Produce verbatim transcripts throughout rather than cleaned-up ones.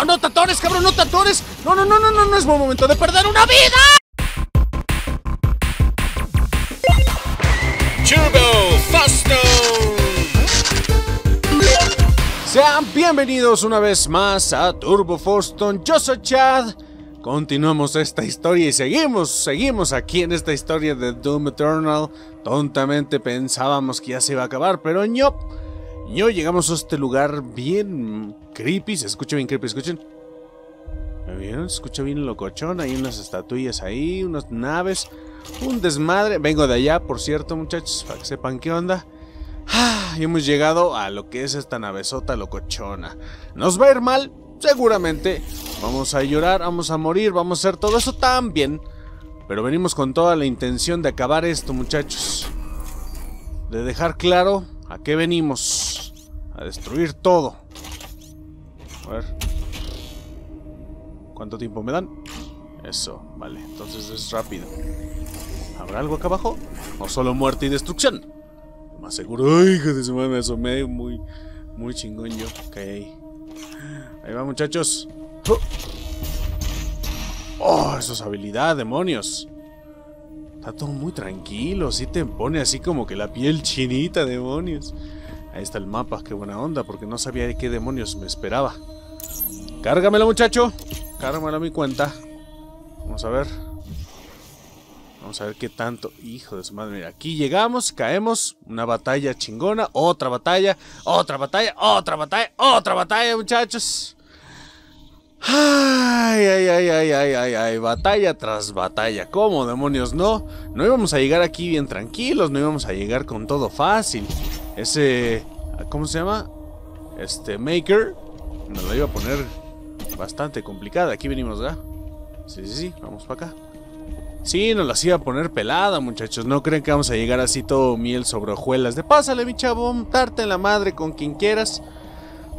No, no te atores, cabrón, no te atores. No, no, no, no, no, no es buen momento de perder una vida. Turbo Fozton. Sean bienvenidos una vez más a Turbo Fozton. Yo soy Chad. Continuamos esta historia y seguimos, seguimos aquí en esta historia de Doom Eternal. Tontamente pensábamos que ya se iba a acabar, pero ñop. Yo llegamos a este lugar bien creepy, se escucha bien creepy, escuchen. ¿Me vieron? Se escucha bien locochón, hay unas estatuillas ahí, unas naves, un desmadre. Vengo de allá, por cierto, muchachos, para que sepan qué onda. Ah, y hemos llegado a lo que es esta navezota locochona. ¿Nos va a ir mal? Seguramente. Vamos a llorar, vamos a morir, vamos a hacer todo eso también. Pero venimos con toda la intención de acabar esto, muchachos. De dejar claro a qué venimos. A destruir todo. A ver. ¿Cuánto tiempo me dan? Eso, vale, entonces es rápido. ¿Habrá algo acá abajo? ¿O solo muerte y destrucción? Más seguro. Ay, que de su madre, me asomé muy, muy chingón yo. Ok. Ahí va, muchachos. Oh, eso es habilidad, demonios. Está todo muy tranquilo, sí te pone así como que la piel chinita, demonios. Ahí está el mapa, qué buena onda, porque no sabía de qué demonios me esperaba. Cárgamelo, muchacho. Cárgamelo a mi cuenta. Vamos a ver. Vamos a ver qué tanto. Hijo de su madre, mira, aquí llegamos, caemos. Una batalla chingona, otra batalla, otra batalla, otra batalla, otra batalla, muchachos. Ay, ay, ay, ay, ay, ay, ay, batalla tras batalla. ¿Cómo demonios no? No íbamos a llegar aquí bien tranquilos, no íbamos a llegar con todo fácil. Ese, ¿cómo se llama? Este, Maker nos la iba a poner bastante complicada. Aquí venimos, ¿verdad? Sí, sí, sí, vamos para acá. Sí, nos las iba a poner pelada, muchachos. No creen que vamos a llegar así todo miel sobre hojuelas. De pásale, mi chavo, darte en la madre con quien quieras.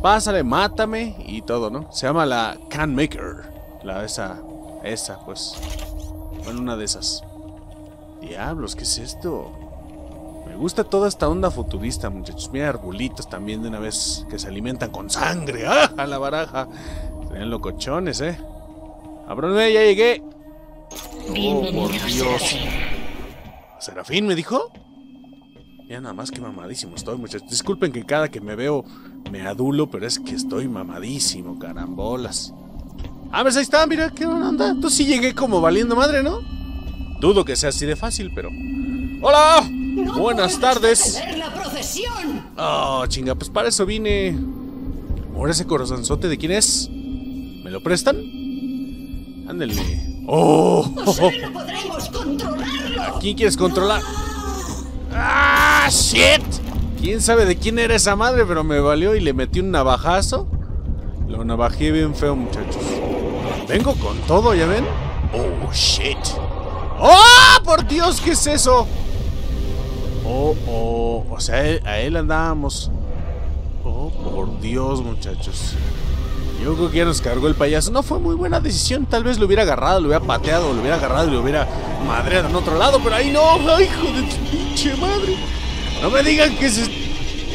Pásale, mátame y todo, ¿no? Se llama la Khan Maykr. La esa, esa, pues. Bueno, una de esas. Diablos, ¿qué es esto? Me gusta toda esta onda futurista, muchachos. Mira, arbolitos también de una vez que se alimentan con sangre. ¡Ah! A la baraja. Serían locochones, ¿eh? ¡Abrónme, ya llegué! ¡Oh, por Dios! ¿Serafín me dijo? Ya nada más que mamadísimo estoy, muchachos. Disculpen que cada que me veo me adulo, pero es que estoy mamadísimo, carambolas. A ver, ahí está, mira, qué buena onda. Entonces sí llegué como valiendo madre, ¿no? Dudo que sea así de fácil, pero... ¡Hola! No buenas tardes. La procesión. Oh, chinga, pues para eso vine. Ahora ese corazonzote, ¿de quién es? ¿Me lo prestan? Ándale. ¡Oh! O sea, no podremos controlarlo. ¿A quién quieres controlar? No. ¡Ah, shit! ¿Quién sabe de quién era esa madre? Pero me valió y le metí un navajazo. Lo navajé bien feo, muchachos. Vengo con todo, ¿ya ven? ¡Oh, shit! ¡Oh, por Dios! ¿Qué es eso? Oh, oh. O sea, a él andábamos. Oh, por Dios, muchachos. Yo creo que ya nos cargó el payaso. No fue muy buena decisión. Tal vez lo hubiera agarrado, lo hubiera pateado, lo hubiera agarrado y lo hubiera madreado en otro lado. Pero ahí no. ¡Ay, hijo de pinche madre! No me digan que se...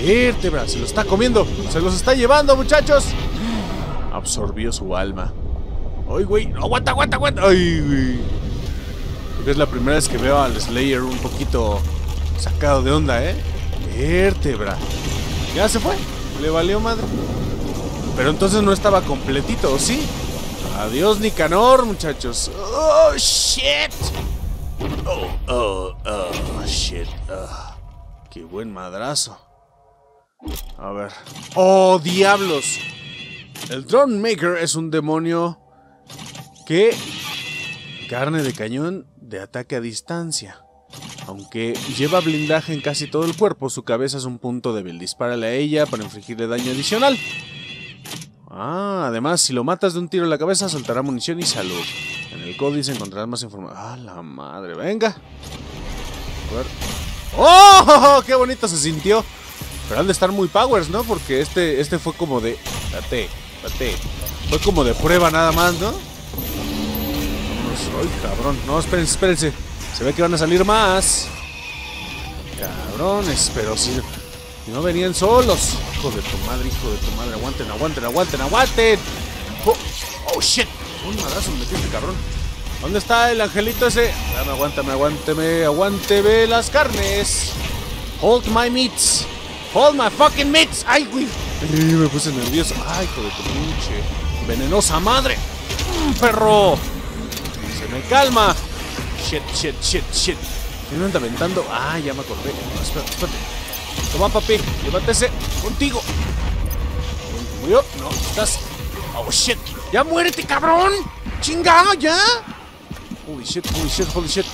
vértebra, se lo está comiendo. Se los está llevando, muchachos. Absorbió su alma. ¡Ay, güey! ¡Aguanta, aguanta, aguanta! ¡Ay, güey! Creo que es la primera vez que veo al Slayer un poquito sacado de onda, ¿eh? Vértebra. Ya se fue. Le valió madre. Pero entonces no estaba completito, ¿sí? Adiós, Nicanor, muchachos. ¡Oh, shit! ¡Oh, oh, oh, shit! Oh, ¡qué buen madrazo! A ver... ¡Oh, diablos! El Drone Maker es un demonio que... carne de cañón de ataque a distancia. Aunque lleva blindaje en casi todo el cuerpo, su cabeza es un punto débil. Dispárale a ella para infligirle daño adicional. Ah, además, si lo matas de un tiro en la cabeza, soltará munición y salud. En el códice encontrarás más información. ¡Ah, la madre! ¡Venga! ¡Oh! ¡Qué bonito se sintió! Pero han de estar muy powers, ¿no? Porque este, este fue como de... Date, date. Fue como de prueba nada más, ¿no? ¡Ay, cabrón! No, espérense, espérense. Se ve que van a salir más. Cabrones, pero sí... no venían solos. Hijo de tu madre, hijo de tu madre. Aguanten, aguanten, aguanten, aguanten. Oh, oh shit. Un madazo me metió este cabrón. ¿Dónde está el angelito ese? Dame, aguántame, aguántame, aguánteme las carnes. Hold my meats. Hold my fucking meats. Ay, güey. Me puse nervioso. Ay, hijo de tu pinche venenosa madre. ¡Mmm, perro! Se me calma. Shit, shit, shit, shit. ¿Me anda aventando? Ah, ya me acordé. No, espérate, espérate. Toma, papi. Llévate ese contigo. ¿Murió? No, estás. Oh, shit. Ya muérete, cabrón. Chingado, ya. Holy shit, holy shit, holy shit.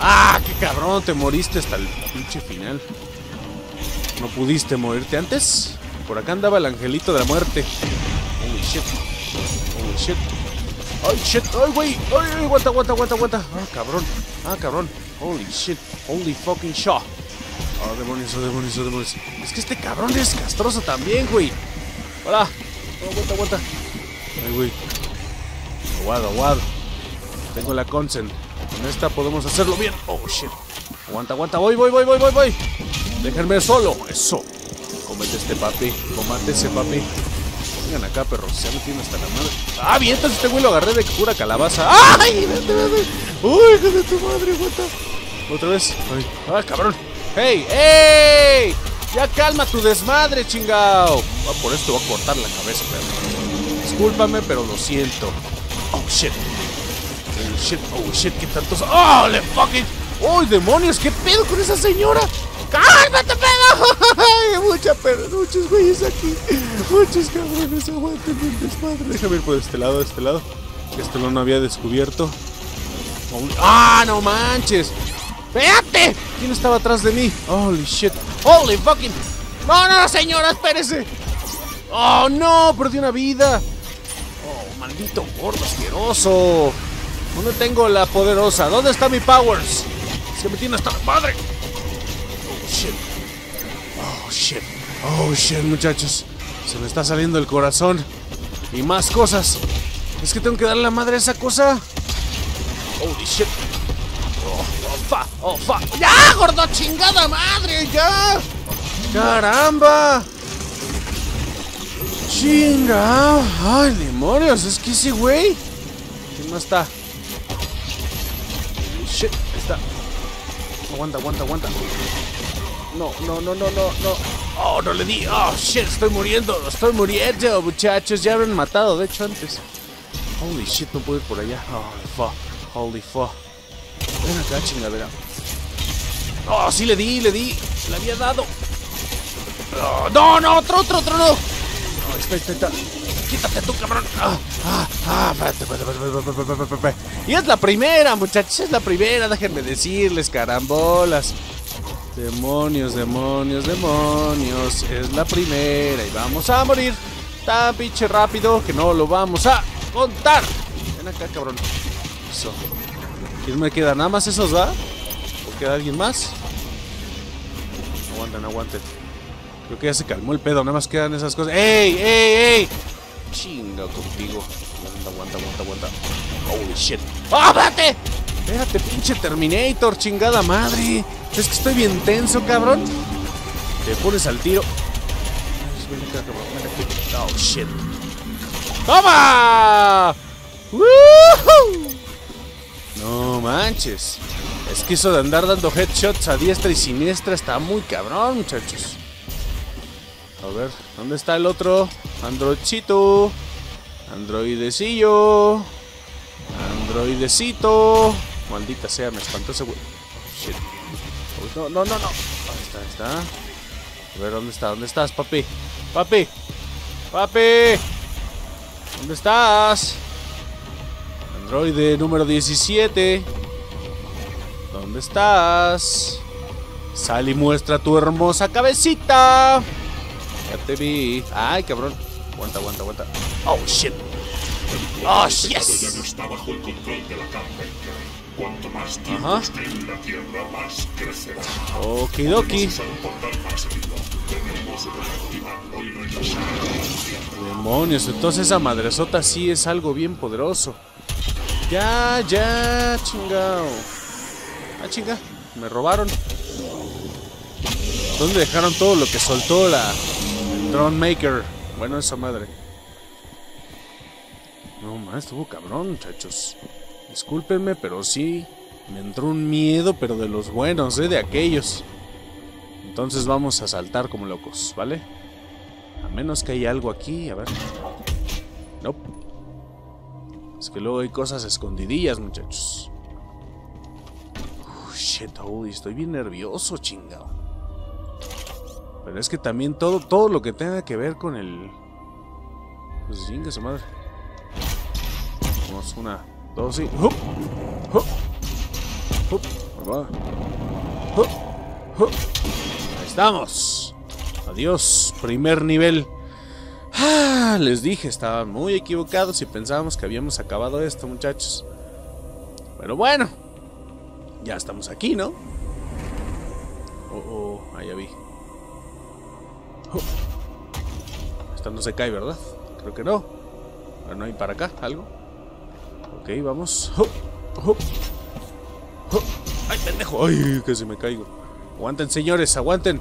Ah, qué cabrón. Te moriste hasta el pinche final. ¿No pudiste morirte antes? Por acá andaba el angelito de la muerte. Holy shit. Holy shit. Ay, shit. Ay, güey. Ay, aguanta, aguanta, aguanta, aguanta. Ah, cabrón. Ah, cabrón. Holy shit. Holy fucking shit. Oh, demonios, oh, demonios, oh, demonios. Es que este cabrón es castroso también, güey. Hola. Oh, aguanta, aguanta. Ay, güey. Aguado, aguado. Tengo la consent. Con esta podemos hacerlo bien. Oh, shit. Aguanta, aguanta. Voy, voy, voy, voy, voy, voy. Déjenme solo. Eso. Comete este papi. Comate ese papi. Vengan acá, perro. Se me tiene hasta la madre. Ah, bien, entonces este güey lo agarré de pura calabaza. ¡Ay! Vete, vete. ¡Uy, hijo de tu madre, aguanta! Otra vez. Ay. ¡Ah, cabrón! ¡Hey! ¡Hey! Ya calma tu desmadre, chingao. Ah, por esto va a cortar la cabeza, perro. Discúlpame, pero lo siento. Oh, shit. Oh, shit. Oh, shit. Qué tantos... ¡Oh, le fucking! ¡Oh, demonios! ¿Qué pedo con esa señora? ¡Cálmate, pedo! Hay mucha per... muchos güeyes aquí. Muchos cabrones. Aguanten el desmadre. Déjame ir por este lado, este lado. Este lado no había descubierto. Oh, ¡ah, no manches! ¡Espérate! ¿Quién estaba atrás de mí? ¡Holy shit! ¡Holy fucking! ¡No, no, señora! ¡Espérese! ¡Oh, no! ¡Perdí una vida! ¡Oh, maldito gordo asqueroso! ¿Dónde tengo la poderosa? ¿Dónde está mi powers? ¡Se me tiene hasta la madre! ¡Oh, shit! ¡Oh, shit! ¡Oh, shit, muchachos! Se me está saliendo el corazón. Y más cosas. Es que tengo que darle la madre a esa cosa. ¡Holy shit! Fa, oh, fa. ¡Ya, gordo chingada madre! ¡Ya! ¡Caramba! ¡Chinga! ¡Ay, demonios! Es que ese güey. ¿Quién más está? Shit, ahí está. Aguanta, aguanta, aguanta. No, no, no, no, no, no. Oh, no le di. Oh, shit, estoy muriendo. Estoy muriendo, muchachos. Ya me han matado, de hecho, antes. Holy shit, no puedo ir por allá. Oh, fa. Holy fa. Ven acá, chingadera. Oh, sí le di, le di. Le había dado. Oh, no, no, otro, otro, otro, no. Oh, está, está, está. Quítate tú, cabrón. Ah, ah, ah, espérate, espérate, espérate, espérate, espérate, espérate. Y es la primera, muchachos, es la primera. Déjenme decirles, carambolas. Demonios, demonios, demonios. Es la primera y vamos a morir tan pinche rápido que no lo vamos a contar. Ven acá, cabrón. Eso. ¿Quién me queda? ¿Nada más esos, va? ¿O queda alguien más? Aguanten, aguanten. Creo que ya se calmó el pedo, nada más quedan esas cosas. ¡Ey, ey, ey! Chinga contigo. Aguanta, aguanta, aguanta, aguanta. ¡Holy shit! ¡Ah, espérate! Espérate, pinche Terminator, chingada madre. Es que estoy bien tenso, cabrón. Te pones al tiro. Ven acá, cabrón, ven acá. ¡Oh, shit! ¡Toma! ¡Woohoo! No manches. Es que eso de andar dando headshots a diestra y siniestra está muy cabrón, muchachos. A ver, ¿dónde está el otro? Androidcito. Androidecillo. Androidecito. Maldita sea, me espantó ese güey. Oh, shit. No, no, no, no. Ahí está, ahí está. A ver, ¿dónde está? ¿Dónde estás, papi? Papi. Papi. ¿Dónde estás? Androide número diecisiete. ¿Dónde estás? Sal y muestra tu hermosa cabecita. Ya te vi. Ay, cabrón. Aguanta, aguanta, aguanta. Oh, shit. Oh, yes. Ya no está bajo el control de la carne. Cuanto más tiempo esté en la tierra, más crecerá. Okidoki. Demonios, entonces esa madresota sí es algo bien poderoso. Ya, ya, chingao. Ah, chinga, me robaron. ¿Dónde dejaron todo lo que soltó la Drone Maker? Bueno, esa madre. No más, estuvo cabrón, muchachos. Discúlpenme, pero sí, me entró un miedo, pero de los buenos, ¿eh? De aquellos. Entonces vamos a saltar como locos, ¿vale? A menos que haya algo aquí, a ver. No. Es que luego hay cosas escondidillas, muchachos. Uf, shit, uy, estoy bien nervioso, chingado. Pero es que también todo, todo lo que tenga que ver con el... Pues chinga su madre. Vamos, una, dos y... ¡Hup! ¡Hup! ¡Hup! ¡Hup! ¡Hup! Ahí estamos. Adiós, primer nivel. Ah, les dije, estaban muy equivocados y pensábamos que habíamos acabado esto, muchachos. Pero bueno, ya estamos aquí, ¿no? Oh, oh, ahí ya vi. Oh. Esta no se cae, ¿verdad? Creo que no. Pero no hay para acá, algo. Ok, vamos. Oh, oh, oh. ¡Ay, pendejo! ¡Ay, que se me caigo! Aguanten, señores, aguanten.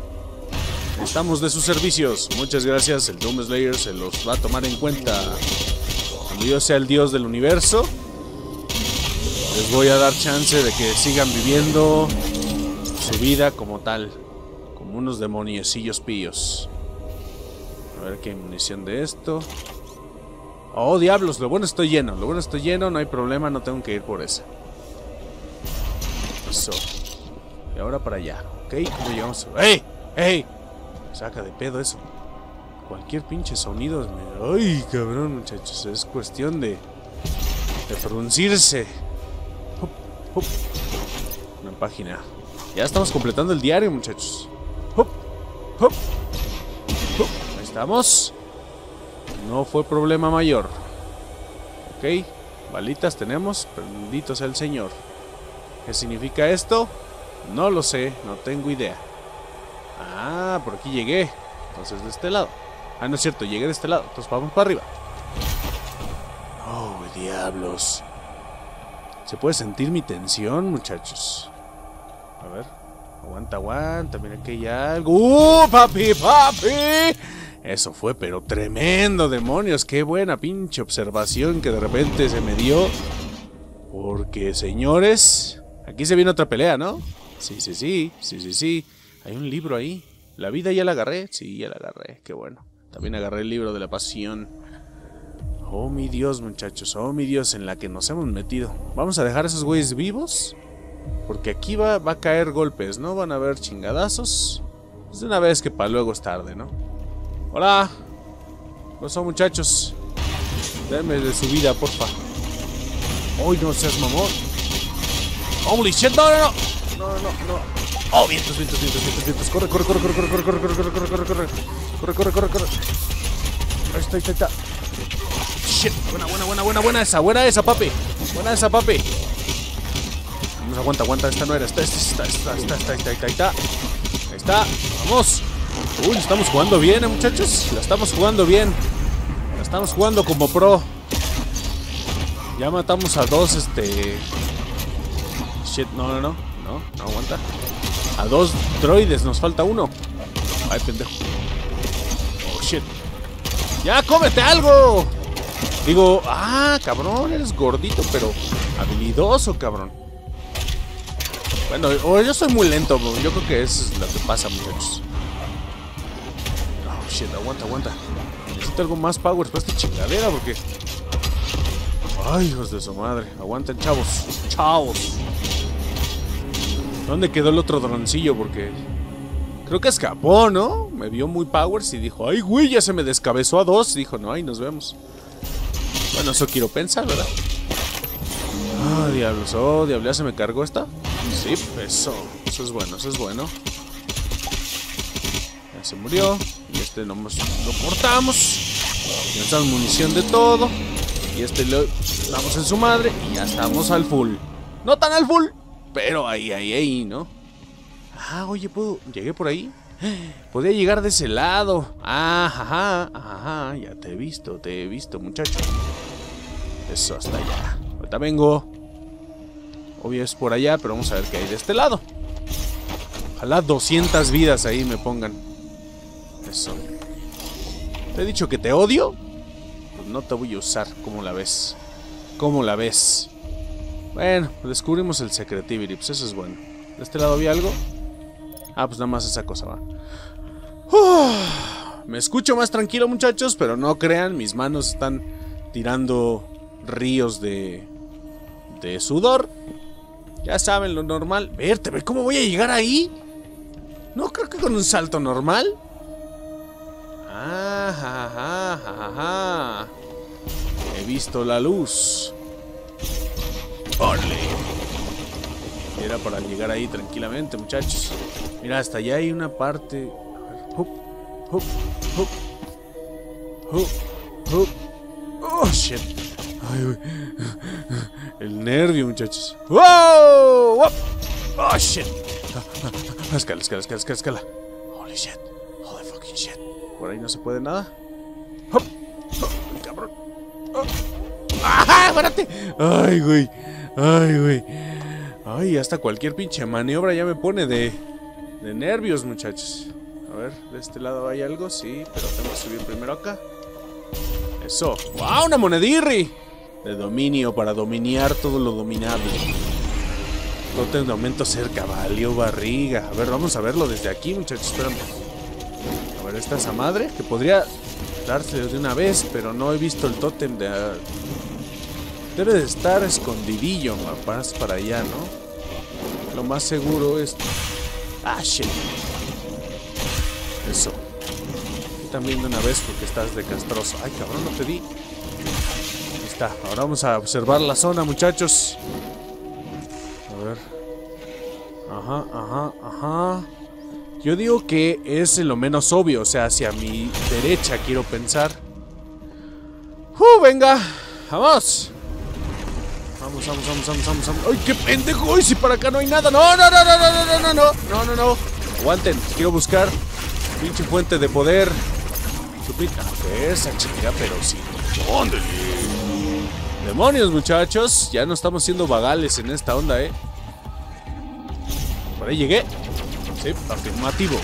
Estamos de sus servicios. Muchas gracias, el Doom Slayer se los va a tomar en cuenta. Cuando yo sea el dios del universo, les voy a dar chance de que sigan viviendo su vida como tal, como unos demoniecillos píos. A ver qué hay munición de esto. Oh, diablos, lo bueno estoy lleno. Lo bueno estoy lleno, no hay problema, no tengo que ir por esa. Eso. Y ahora para allá. Ok, ¿cómo llegamos? ¡Ey! ¡Ey! Saca de pedo eso. Cualquier pinche sonido me... ¡Ay, cabrón, muchachos! Es cuestión de... de fruncirse. Hop, hop. Una página. Ya estamos completando el diario, muchachos. Hop, hop, hop. Ahí estamos. No fue problema mayor. Ok. Balitas tenemos. Bendito sea el señor. ¿Qué significa esto? No lo sé. No tengo idea. Ah, por aquí llegué. Entonces de este lado. Ah, no es cierto, llegué de este lado. Entonces vamos para arriba. Oh, diablos. ¿Se puede sentir mi tensión, muchachos? A ver. Aguanta, aguanta. Mira que hay algo. ¡Uh, papi, papi! Eso fue, pero tremendo, demonios. Qué buena pinche observación que de repente se me dio. Porque, señores... Aquí se viene otra pelea, ¿no? Sí, sí, sí. Sí, sí, sí. Hay un libro ahí. ¿La vida ya la agarré? Sí, ya la agarré. Qué bueno. También agarré el libro de la pasión. Oh, mi Dios, muchachos. Oh, mi Dios, en la que nos hemos metido. Vamos a dejar a esos güeyes vivos. Porque aquí va, va a caer golpes, ¿no? Van a haber chingadazos. Es de una vez que para luego es tarde, ¿no? Hola. ¿Cómo son, muchachos? Denme de su vida, porfa. Hoy oh, no seas mamón. ¡Holy shit! ¡No, no, no! No, no, no. Oh, vientos, vientos, vientos, vientos, vientos. Corre, corre, corre, corre, corre, corre, corre, corre, corre, corre, corre, corre, corre, corre, corre. Ahí está, ahí está, ahí está. Shit, buena, buena, buena, buena, buena esa, buena esa, papi. Buena esa, papi. Vamos, aguanta, aguanta, esta no era, esta, esta, esta, esta, esta, esta, esta, esta. Ahí está, vamos. Uy, estamos jugando bien, eh, muchachos. La estamos jugando bien. La estamos jugando como pro. Ya matamos a dos, este. Shit, no, no, no. No, no aguanta. A dos droides, nos falta uno. Ay, pendejo. Oh, shit. ¡Ya, cómete algo! Digo, ah, cabrón, eres gordito, pero habilidoso, cabrón. Bueno, o yo soy muy lento, bro. Yo creo que eso es lo que pasa, muchachos. Oh, shit, aguanta, aguanta. Necesito algo más power para esta chingadera, porque... Ay, hijos de su madre. Aguanten, chavos. Chavos. ¿Dónde quedó el otro droncillo? Porque creo que escapó, ¿no? Me vio muy powers y dijo, ¡ay, güey! Ya se me descabezó a dos. Y dijo, no, ahí nos vemos. Bueno, eso quiero pensar, ¿verdad? Ah, oh, diablos. Oh, diablos. ¿Ya se me cargó esta? Sí, eso. Eso es bueno, eso es bueno. Ya se murió. Y este nomás lo cortamos. Lanzamos munición de todo. Y este lo damos en su madre. Y ya estamos al full. ¡No tan al full! Pero ahí, ahí, ahí, ¿no? Ah, oye, ¿puedo? ¿Llegué por ahí? Podía llegar de ese lado. Ah, ajá, ajá. Ya te he visto, te he visto, muchacho. Eso, hasta allá. Ahorita vengo. Obvio es por allá, pero vamos a ver qué hay de este lado. Ojalá doscientas vidas ahí me pongan. Eso. ¿Te he dicho que te odio? pues no te voy a usar. ¿Cómo la ves? ¿Cómo la ves? Bueno, descubrimos el Secretivity, pues eso es bueno. ¿De este lado había algo? Ah, pues nada más esa cosa va. Uf, me escucho más tranquilo, muchachos, pero no crean, mis manos están tirando ríos de, de sudor. Ya saben, lo normal. Verte, ve cómo voy a llegar ahí. No creo que con un salto normal. Ah, ja, ja, ja, ja. He visto la luz. ¡Ole! Era para llegar ahí tranquilamente, muchachos. Mira, hasta allá hay una parte. Hup, hup, hup. Hup, hup. Oh, shit. Ay, uy. El nervio, muchachos. ¡Wow! ¡Wop! Oh, shit. Escala, escala, escala, escala, escala. Holy shit. Holy fucking shit. Por ahí no se puede nada. ¡Hop! ¡Oh, cabrón! ¡Oh! ¡Ajá! ¡Párate! ¡Ay, güey! ¡Ay, güey! ¡Ay! Hasta cualquier pinche maniobra ya me pone de, de nervios, muchachos. A ver, de este lado hay algo. Sí, pero tengo que subir primero acá. Eso. ¡Wow! ¡Una monedirri! De dominio para dominar todo lo dominable. Totem de aumento cerca, valió barriga. A ver, vamos a verlo desde aquí, muchachos. Espérame. A ver, esta esa madre que podría darse de una vez, pero no he visto el tótem de... Debe de estar escondidillo, más para allá, ¿no? Lo más seguro es... ¡Ah, shit! Eso. También de una vez porque estás de castroso. ¡Ay, cabrón, no te di! Ahí está. Ahora vamos a observar la zona, muchachos. A ver. Ajá, ajá, ajá. Yo digo que es lo menos obvio. O sea, hacia mi derecha quiero pensar. ¡Uh, venga! ¡Vamos! Vamos, vamos, vamos, vamos, vamos, vamos. ¡Ay, qué pendejo! ¡Ay, si para acá no hay nada! ¡No, no, no, no, no, no, no, no! ¡No, no, no! Aguanten, quiero buscar pinche fuente de poder. A ver, esa chica, pero sí. ¡Ándale! ¡Demonios, muchachos! Ya no estamos siendo vagales en esta onda, ¿eh? Por ahí llegué. Sí, afirmativo.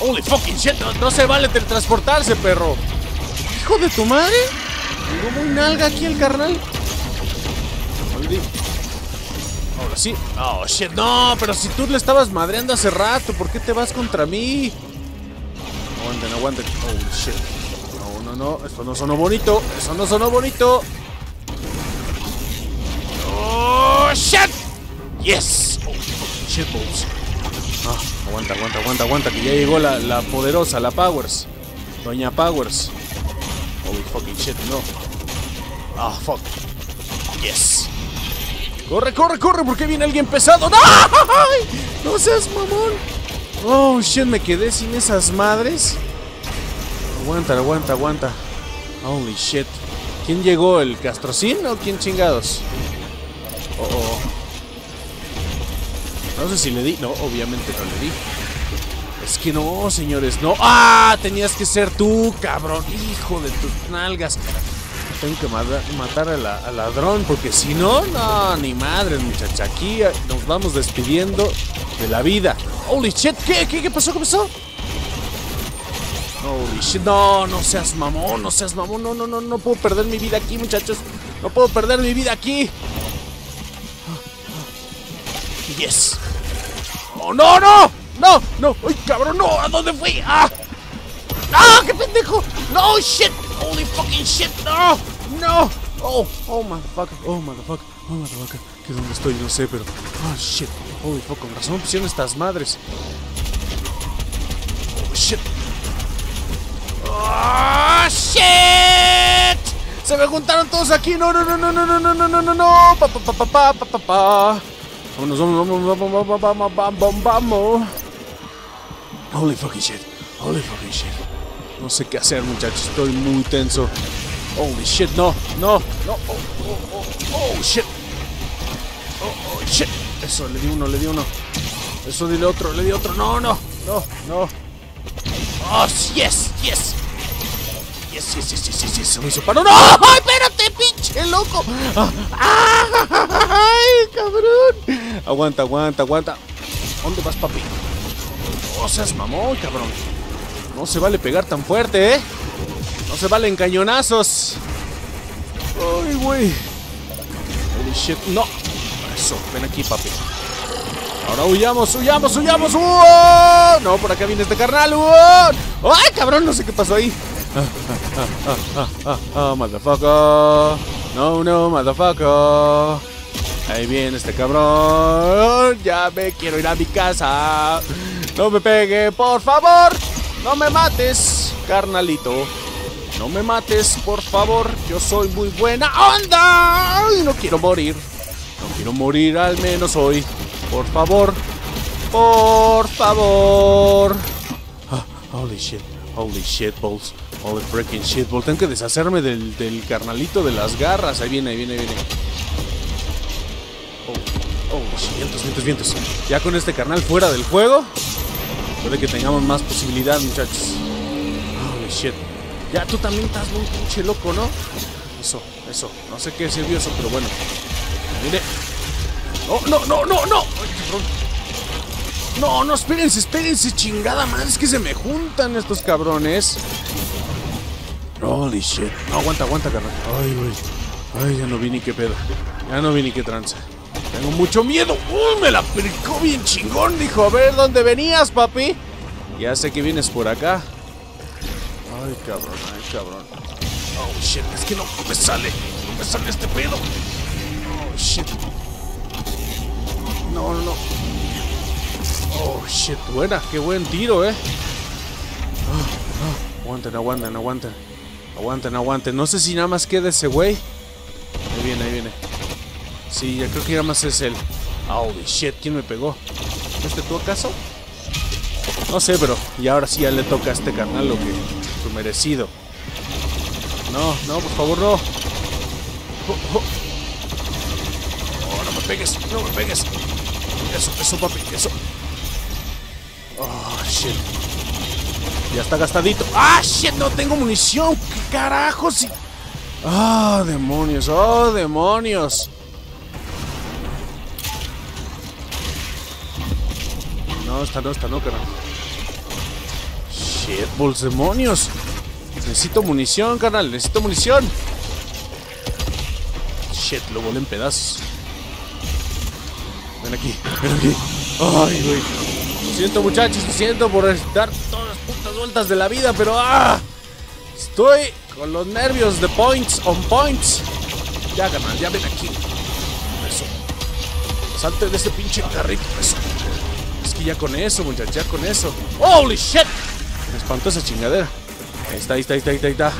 ¡Holy fucking shit! No, no se vale teletransportarse, perro. ¡Hijo de tu madre! Llegó muy nalga aquí el carnal. Ahora sí. Oh, shit. No, pero si tú le estabas madreando hace rato, ¿por qué te vas contra mí? Aguanten, aguanten. Oh, shit. No, no, no. Esto no sonó bonito. Eso no sonó bonito. Oh, shit. Yes. Oh, shit balls. Ah, aguanta, aguanta, aguanta, aguanta. Que ya llegó la, la poderosa, la Powers. Doña Powers. Holy fucking shit, no. Ah, oh, fuck. Yes. Corre, corre, corre, porque viene alguien pesado. ¡No! ¡No seas mamón! Oh, shit, me quedé sin esas madres. Aguanta, aguanta, aguanta. Holy shit. ¿Quién llegó? ¿El Castrocín o quién chingados? Oh, oh. No sé si le di. No, obviamente no le di. Es que no, señores, no. ¡Ah! Tenías que ser tú, cabrón. Hijo de tus nalgas. Tengo que matar a la, al ladrón, porque si no, no, ni madre, muchacha. Aquí nos vamos despidiendo de la vida. ¡Holy shit! ¿Qué? ¿Qué? ¿Qué pasó? ¿Qué pasó? ¡Holy shit! No, no seas mamón, no seas mamón. No, no, no, no puedo perder mi vida aquí, muchachos. No puedo perder mi vida aquí. ¡Yes! ¡Oh, no, no! ¡No! ¡No! ¡Ay, cabrón! ¡No! ¿A dónde fui? ¡Ah! ¡Ah! ¡Qué pendejo! ¡No! ¡Shit! ¡Holy fucking shit! ¡No! ¡No! ¡Oh! ¡Oh, motherfucker! ¡Oh, motherfucker! ¡Oh, motherfucker! ¿Qué es donde estoy? No sé, pero... ¡Oh, shit! ¡Holy fuck! Con razón pusieron estas madres. ¡Oh, shit! ¡Oh, shit! ¡Se me juntaron todos aquí! ¡No, no, no, no, no, no, no, no, no, no, no! ¡Pa, pa, pa, pa, pa, pa, pa, pa! ¡Vámonos, vamos, vamos, vamos, vamos, vamos, vamos, vamos! Holy fucking shit, holy fucking shit. No sé qué hacer, muchachos, estoy muy tenso. Holy shit, no, no, no. Oh, oh, oh, oh, shit. Oh, oh, shit. Eso, le di uno, le di uno. Eso, dile otro, le di otro. No, no, no, no. Oh, yes, yes. Yes, yes, yes, yes, yes, yes. Se me hizo paro. ¡No! ¡Ay, espérate, pinche loco! ¡Ay, cabrón! Aguanta, aguanta, aguanta. ¿Dónde vas, papi? No seas mamón, cabrón. No se vale pegar tan fuerte, ¿eh? No se valen cañonazos. Ay, güey. Holy shit, no. Eso, ven aquí, papi. Ahora huyamos, huyamos, huyamos. ¡Wow! No, por acá viene este carnal. ¡Wow! Ay, cabrón, no sé qué pasó ahí. Ah, ah, ah, ah, ah, ah, motherfucker. No, no, motherfucker. Ahí viene este cabrón. Ya me quiero ir a mi casa. No me pegue, por favor. No me mates, carnalito. No me mates, por favor. Yo soy muy buena onda. Ay, no quiero morir. No quiero morir, al menos hoy. Por favor. Por favor. Ah, holy shit. Holy shit balls. Holy freaking shit balls. Tengo que deshacerme del, del carnalito de las garras. Ahí viene, ahí viene, ahí viene. Oh, oh, shit. Vientos, vientos, vientos. Ya con este carnal fuera del juego, puede que tengamos más posibilidad, muchachos. Holy shit. Ya tú también estás muy pinche loco, ¿no? Eso, eso. No sé qué sirvió eso, pero bueno. Mire. No, no, no, no, no. Ay, cabrón. No, no, espérense, espérense, chingada madre. Es que se me juntan estos cabrones. Holy shit. No, aguanta, aguanta, carnal. Ay, güey. Ay, ya no vi ni qué pedo. Ya no vi ni qué tranza. Tengo mucho miedo. Uy, me la aplicó bien chingón. Dijo, a ver, ¿dónde venías, papi? Ya sé que vienes por acá. Ay, cabrón, ay, cabrón. Oh, shit. Es que no me sale. No me sale este pedo. Oh, shit. No, no, no. Oh, shit, buena, qué buen tiro, eh. Oh, oh. Aguanten, aguanten, aguanten. Aguanten, aguanten. No sé si nada más queda ese güey. Ahí viene, ahí viene. Sí, ya creo que nada más es él. Holy shit, ¿quién me pegó? ¿Este tú acaso? No sé, pero. Y ahora sí ya le toca a este carnal lo que. Su merecido. No, no, por favor, no. Oh, oh. Oh, no me pegues, no me pegues. Eso, eso, papi, eso. Oh, shit. Ya está gastadito. Ah, shit, no tengo munición. ¿Qué carajos? Ah, oh, demonios, oh, demonios. No, esta no, esta no, carnal. Shit, bols, demonios. Necesito munición, carnal, necesito munición. Shit, lo volé en pedazos. Ven aquí, ven aquí. Ay, güey. Lo siento, muchachos, lo siento por dar todas las putas vueltas de la vida, pero ¡ah! Estoy con los nervios de points on points. Ya, carnal, ya ven aquí. Eso. Salte de ese pinche carrito, eso. Es que ya con eso, muchachos, ya con eso. ¡Holy shit! Me espantó esa chingadera. Ahí está, ahí está, ahí está, ahí está, ahí está.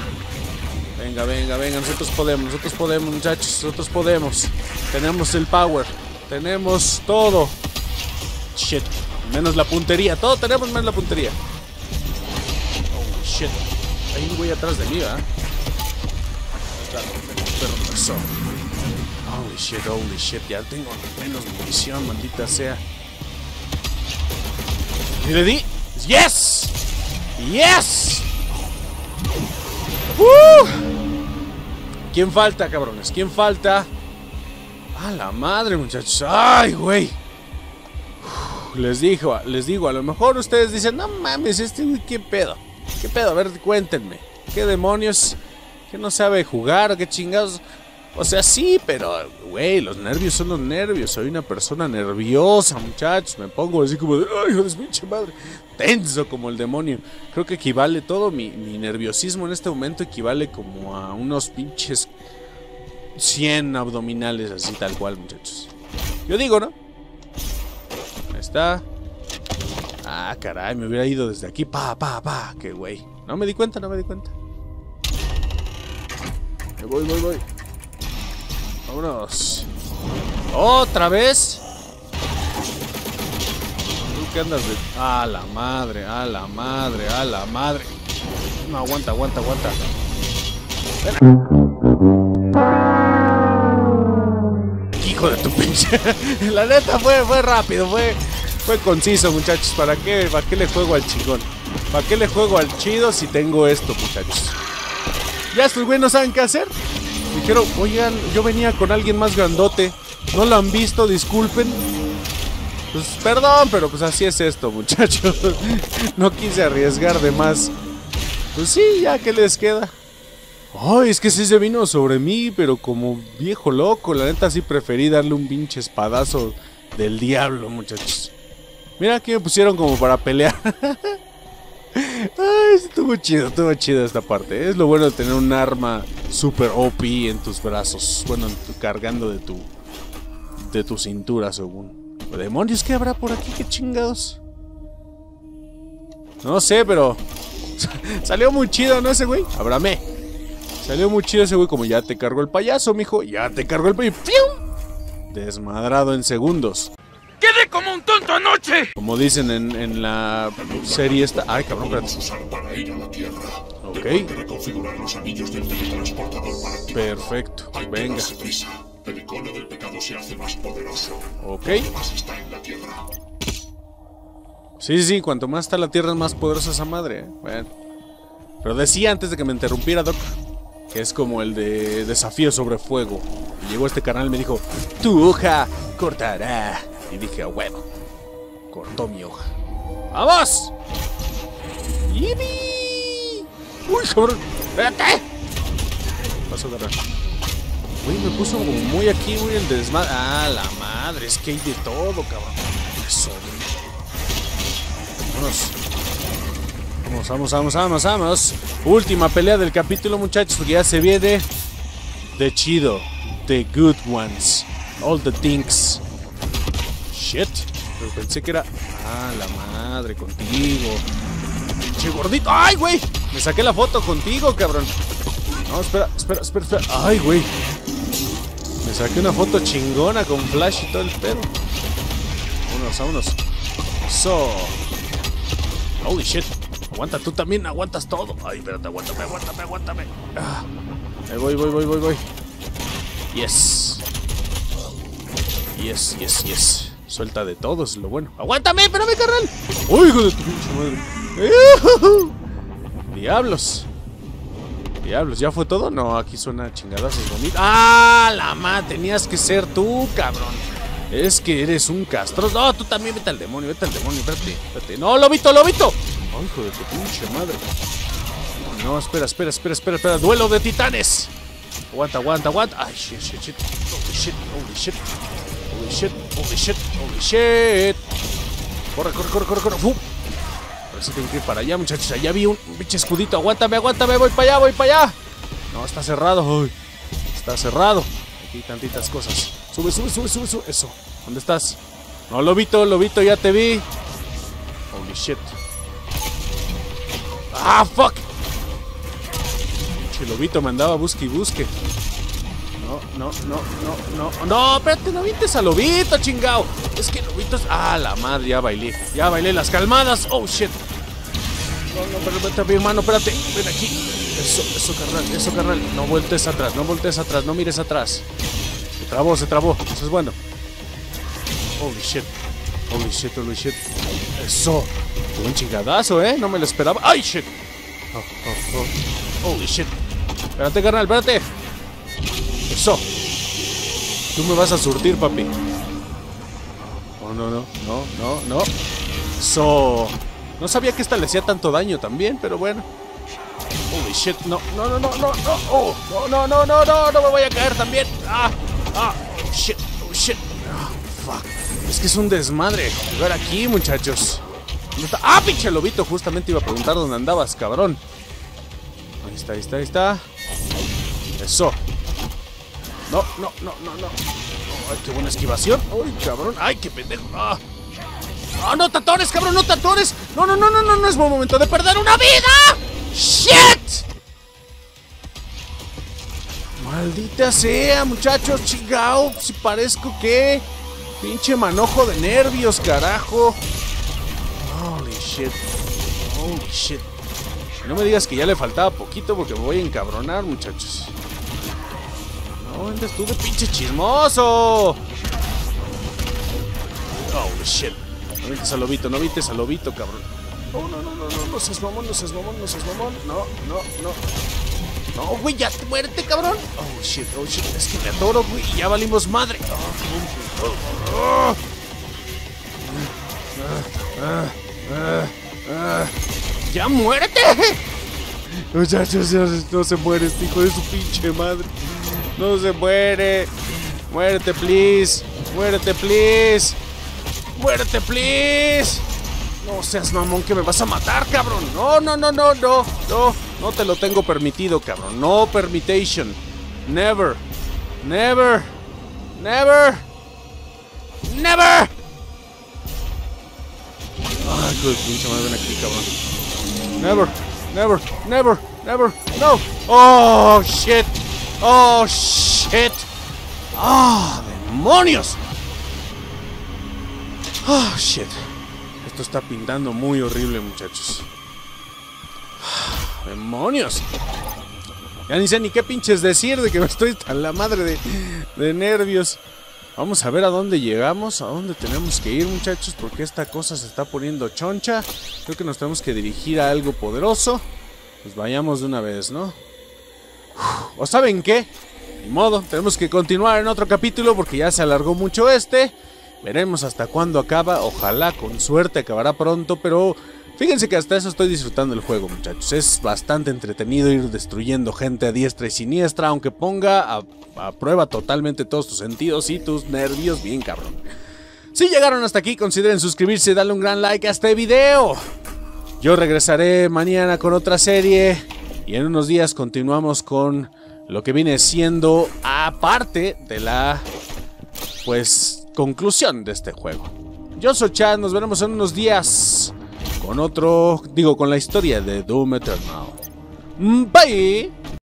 Venga, venga, venga. Nosotros podemos, nosotros podemos, muchachos. Nosotros podemos. Tenemos el power. Tenemos todo. Shit. Menos la puntería. Todo tenemos menos la puntería. Oh, shit. Hay un güey atrás de mí, ¿verdad? Claro, pero eso. Holy shit, holy shit. Ya tengo menos munición, maldita sea. ¿Y le di? ¡Yes! ¡Yes! ¡Uh! ¿Quién falta, cabrones? ¿Quién falta? ¡A la madre, muchachos! ¡Ay, güey! Les digo, les digo, a lo mejor ustedes dicen, no mames, este güey, ¿qué pedo? ¿Qué pedo? A ver, cuéntenme. ¿Qué demonios? ¿Qué no sabe jugar? ¿Qué chingados? O sea, sí, pero, güey, los nervios son los nervios. Soy una persona nerviosa, muchachos. Me pongo así como de, ¡ay, joder, pinche madre! Tenso como el demonio. Creo que equivale todo mi, mi nerviosismo en este momento, equivale como a unos pinches... cien abdominales así tal cual, muchachos. Yo digo, ¿no? Ahí está. Ah, caray, me hubiera ido desde aquí. Pa, pa, pa, qué güey. No me di cuenta, no me di cuenta. Me voy, voy, voy. Vámonos. ¿Otra vez? ¿Tú qué andas de...? A la madre, a la madre, a la madre. No, aguanta, aguanta, aguanta. Ven. Hijo de tu pinche. La neta fue, fue rápido, fue, fue conciso, muchachos. ¿Para qué, ¿Para qué le juego al chingón? ¿Para qué le juego al chido si tengo esto, muchachos? Ya estos güeyes no saben qué hacer. Dijeron, oigan, yo venía con alguien más grandote. No lo han visto, disculpen. Pues perdón, pero pues así es esto, muchachos. No quise arriesgar de más. Pues sí, ya que les queda. Ay, oh, es que sí se vino sobre mí, pero como viejo loco. La neta sí preferí darle un pinche espadazo del diablo, muchachos. Mira, aquí me pusieron como para pelear. Ay, estuvo chido, estuvo chida esta parte. Es lo bueno de tener un arma super O P en tus brazos. Bueno, en tu, cargando de tu de tu cintura, según. ¿Demonios qué habrá por aquí? ¿Qué chingados? No sé, pero... salió muy chido, ¿no? Ese güey. Ábrame. Salió muy chido ese güey, como ya te cargó el payaso, mijo. Ya te cargó el payaso. Desmadrado en segundos. ¡Quedé como un tonto anoche! Como dicen en, en la serie esta... ¡Ay, cabrón! Ok. Perfecto. Venga. Ok. Sí, sí, cuanto más está la tierra es más poderosa esa madre, ¿eh? Bueno. Pero decía antes de que me interrumpiera, Doc, que es como el de Desafío sobre Fuego. Y llegó a este canal y me dijo, tu hoja cortará. Y dije, a huevo. Cortó mi hoja. ¡Vamos! ¡Yibi! ¡Uy, cabrón! ¡Espérate! Paso a agarrar. Uy, me puso como muy aquí, güey, el desmadre. ¡Ah, la madre! Es que hay de todo, cabrón. Eso, vámonos. Vamos, vamos, vamos, vamos, vamos. Última pelea del capítulo, muchachos, porque ya se viene de chido. The good ones. All the things. Shit. Pero pensé que era... Ah, la madre, contigo. Pinche gordito. ¡Ay, güey! Me saqué la foto contigo, cabrón. No, espera, espera, espera, espera. ¡Ay, güey! Me saqué una foto chingona con flash y todo el pedo. Vámonos, vámonos. Eso. Holy shit, aguanta, tú también aguantas todo. Ay, espérate, aguántame, aguántame, aguántame. Ah, ahí voy, voy, voy, voy, voy. Yes. Yes, yes, yes. Suelta de todo, es lo bueno. ¡Aguántame, espérame, carnal! ¡Uy, hijo de tu pinche madre! ¡Diablos! Diablos, ¿ya fue todo? No, aquí suena chingadas, es bonito. ¡Ah, la madre! Tenías que ser tú, cabrón. Es que eres un castroso. No, tú también vete al demonio, vete al demonio, espérate, espérate. No, lobito, lobito. Oh, hijo de tu pinche madre. No, espera, espera, espera, espera, espera. Duelo de titanes. Aguanta, aguanta, aguanta. Ay, shit, shit, shit. Holy shit, holy shit. Holy shit, holy shit, holy shit. Corre, corre, corre, corre, corre. ¡Fu! Parece que tengo que ir para allá, muchachos. Allá vi un pinche escudito. Aguántame, aguántame, voy para allá, voy para allá. No, está cerrado. Uy, está cerrado. Aquí tantitas cosas. Sube, sube, sube, sube, sube. Eso. ¿Dónde estás? No, lobito, lobito, ya te vi. Holy shit. Ah, fuck. Pinche lobito me andaba busque y busque. No, no, no, no, no. No, espérate, no vientes a lobito, chingao. Es que lobitos. Ah, la madre, ya bailé. Ya bailé las calmadas. Oh, shit. No, no, pero vete a mi hermano, espérate. Ven aquí. Eso, eso, carnal, eso, carnal. No voltees atrás, no voltees atrás, no mires atrás. Se trabó, se trabó, eso es bueno. Holy shit, holy shit, holy shit. Eso, un chingadazo, eh, no me lo esperaba. Ay, shit. Oh, oh, oh. Holy shit. Espérate, carnal, espérate. Eso. Tú me vas a surtir, papi. Oh, no, no, no, no, no. Eso. No sabía que esta le hacía tanto daño también, pero bueno. Holy shit, no, no, no, no, no, no. Oh, no, no, no, no, no, no me voy a caer también. Ah. Ah, oh shit, oh shit. Ah, fuck. Es que es un desmadre jugar aquí, muchachos. Ah, pinche lobito, justamente iba a preguntar dónde andabas, cabrón. Ahí está, ahí está, ahí está. Eso. No, no, no, no, no. Ay, qué buena esquivación. Ay, cabrón, ay, qué pendejo. Ah, oh, no te atores, cabrón, no te atores. No, no, no, no, no, no es buen momento de perder una vida. Shit. Maldita sea, muchachos, chingao. Si parezco que... pinche manojo de nervios, carajo. Holy shit. Holy shit. No me digas que ya le faltaba poquito porque me voy a encabronar, muchachos. No, andes tú de pinche chismoso. Holy shit. No vites al lobito, no vites al lobito, cabrón. No, no, no, no, no, no seas mamón, no seas mamón, no seas mamón. No, no, no. No, güey, ya muerte, cabrón. Oh, shit, oh, shit. Es que me atoro, güey. Ya valimos madre. Oh, oh, oh. Ah, ah, ah, ah. ¡Ya muérete! Muchachos, no se muere este hijo de su pinche madre. No se muere. Muérete, please. Muérete, please. Muérete, please. No seas mamón que me vas a matar, cabrón. No, no, no, no, no. No, no te lo tengo permitido, cabrón. No permutation. Never. Never. Never. Never. Ay, qué pinche madre, ven aquí, cabrón. Never. Never. Never. Never. No. Oh, shit. Oh, shit. Ah, oh, demonios. Oh, shit. Esto está pintando muy horrible, muchachos. ¡Demonios! Ya ni sé ni qué pinches decir de que me estoy a la madre de, de nervios. Vamos a ver a dónde llegamos, a dónde tenemos que ir, muchachos, porque esta cosa se está poniendo choncha. Creo que nos tenemos que dirigir a algo poderoso. Pues vayamos de una vez, ¿no? ¿O saben qué? Ni modo, tenemos que continuar en otro capítulo porque ya se alargó mucho este. Veremos hasta cuándo acaba, ojalá con suerte acabará pronto, pero fíjense que hasta eso estoy disfrutando el juego, muchachos. Es bastante entretenido ir destruyendo gente a diestra y siniestra, aunque ponga a, a prueba totalmente todos tus sentidos y tus nervios, bien cabrón. Si llegaron hasta aquí, consideren suscribirse y darle un gran like a este video. Yo regresaré mañana con otra serie y en unos días continuamos con lo que viene siendo aparte de la... pues... conclusión de este juego. Yo soy Chad, nos veremos en unos días con otro, digo, con la historia de Doom Eternal. Bye.